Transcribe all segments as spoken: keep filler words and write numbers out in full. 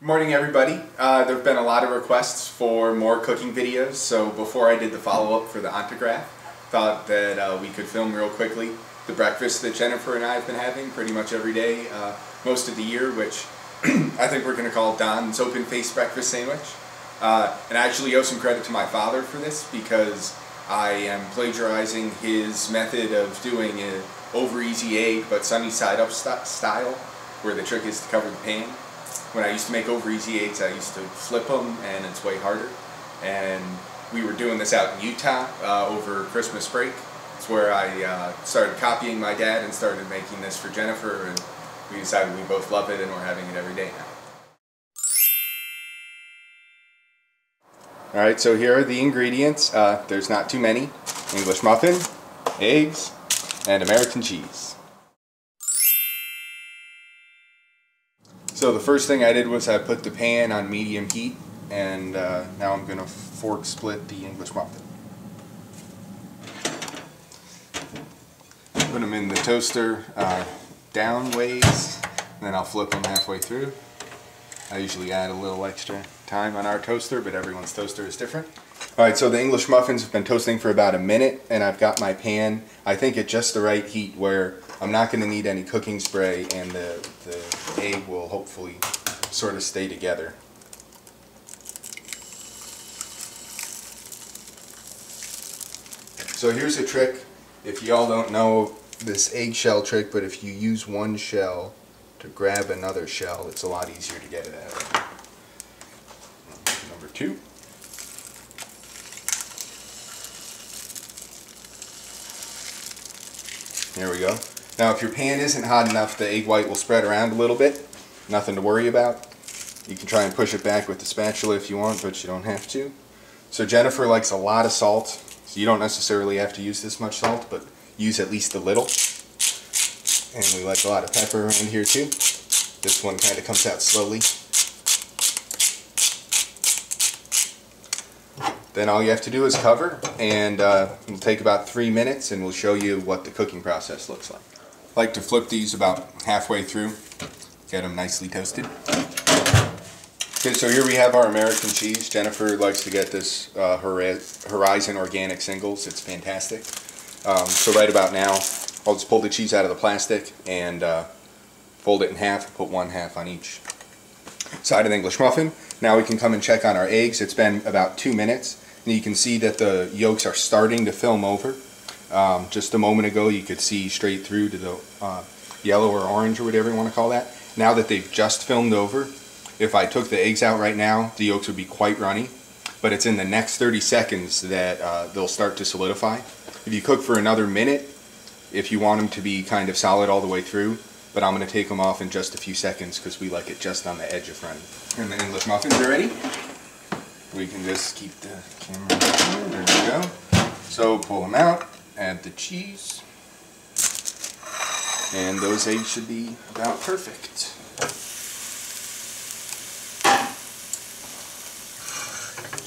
Good morning, everybody. Uh, there have been a lot of requests for more cooking videos, so before I did the follow-up for the Ontograph, thought that uh, we could film real quickly the breakfast that Jennifer and I have been having pretty much every day uh, most of the year, which I think we're going to call Don's Open Faced Breakfast Sandwich. Uh, and I actually owe some credit to my father for this, because I am plagiarizing his method of doing an over-easy egg but sunny-side-up st style, where the trick is to cover the pan. When I used to make over-easy eggs, I used to flip them, and it's way harder. And we were doing this out in Utah uh, over Christmas break. It's where I uh, started copying my dad and started making this for Jennifer, and we decided we both love it and we're having it every day now. Alright, so here are the ingredients. Uh, there's not too many. English muffin, eggs, and American cheese. So the first thing I did was I put the pan on medium heat, and uh, now I'm going to fork split the English muffin. Put them in the toaster uh, down ways, and then I'll flip them halfway through. I usually add a little extra time on our toaster, but everyone's toaster is different. Alright, so the English muffins have been toasting for about a minute, and I've got my pan, I think, at just the right heat where I'm not going to need any cooking spray, and the, the egg will hopefully sort of stay together. So here's a trick, if y'all don't know this eggshell trick, but if you use one shell to grab another shell, it's a lot easier to get it out of. Number two. There we go. Now if your pan isn't hot enough, the egg white will spread around a little bit. Nothing to worry about. You can try and push it back with the spatula if you want, but you don't have to. So Jennifer likes a lot of salt, so you don't necessarily have to use this much salt, but use at least a little. And we like a lot of pepper around here too. This one kind of comes out slowly. Then all you have to do is cover, and uh, it'll take about three minutes, and we'll show you what the cooking process looks like. I like to flip these about halfway through, get them nicely toasted. Okay, so here we have our American cheese. Jennifer likes to get this uh, Horizon Organic Singles. It's fantastic. Um, so right about now, I'll just pull the cheese out of the plastic and uh, fold it in half and put one half on each side of the English muffin. Now we can come and check on our eggs. It's been about two minutes, and you can see that the yolks are starting to film over. Um, just a moment ago you could see straight through to the uh, yellow or orange or whatever you want to call that. Now that they've just filmed over, if I took the eggs out right now, the yolks would be quite runny, but it's in the next thirty seconds that uh, they'll start to solidify. If you cook for another minute, if you want them to be kind of solid all the way through, but I'm going to take them off in just a few seconds because we like it just on the edge of running. And the English muffins are ready. We can just keep the camera on. There we go. So pull them out, add the cheese, and those eggs should be about perfect.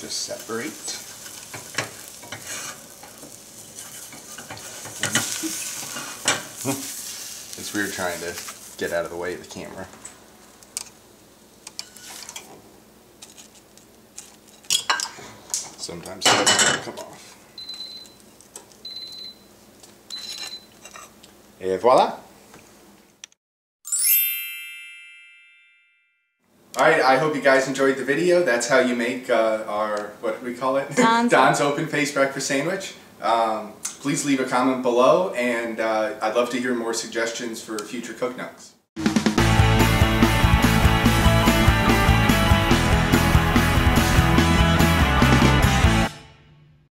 Just separate. It's weird trying to get out of the way of the camera. Sometimes that's gonna come off. Et voila! Alright, I hope you guys enjoyed the video. That's how you make uh, our, what do we call it? Don's, Don's Open Faced Breakfast Sandwich. Um, Please leave a comment below, and uh, I'd love to hear more suggestions for future cook nooks.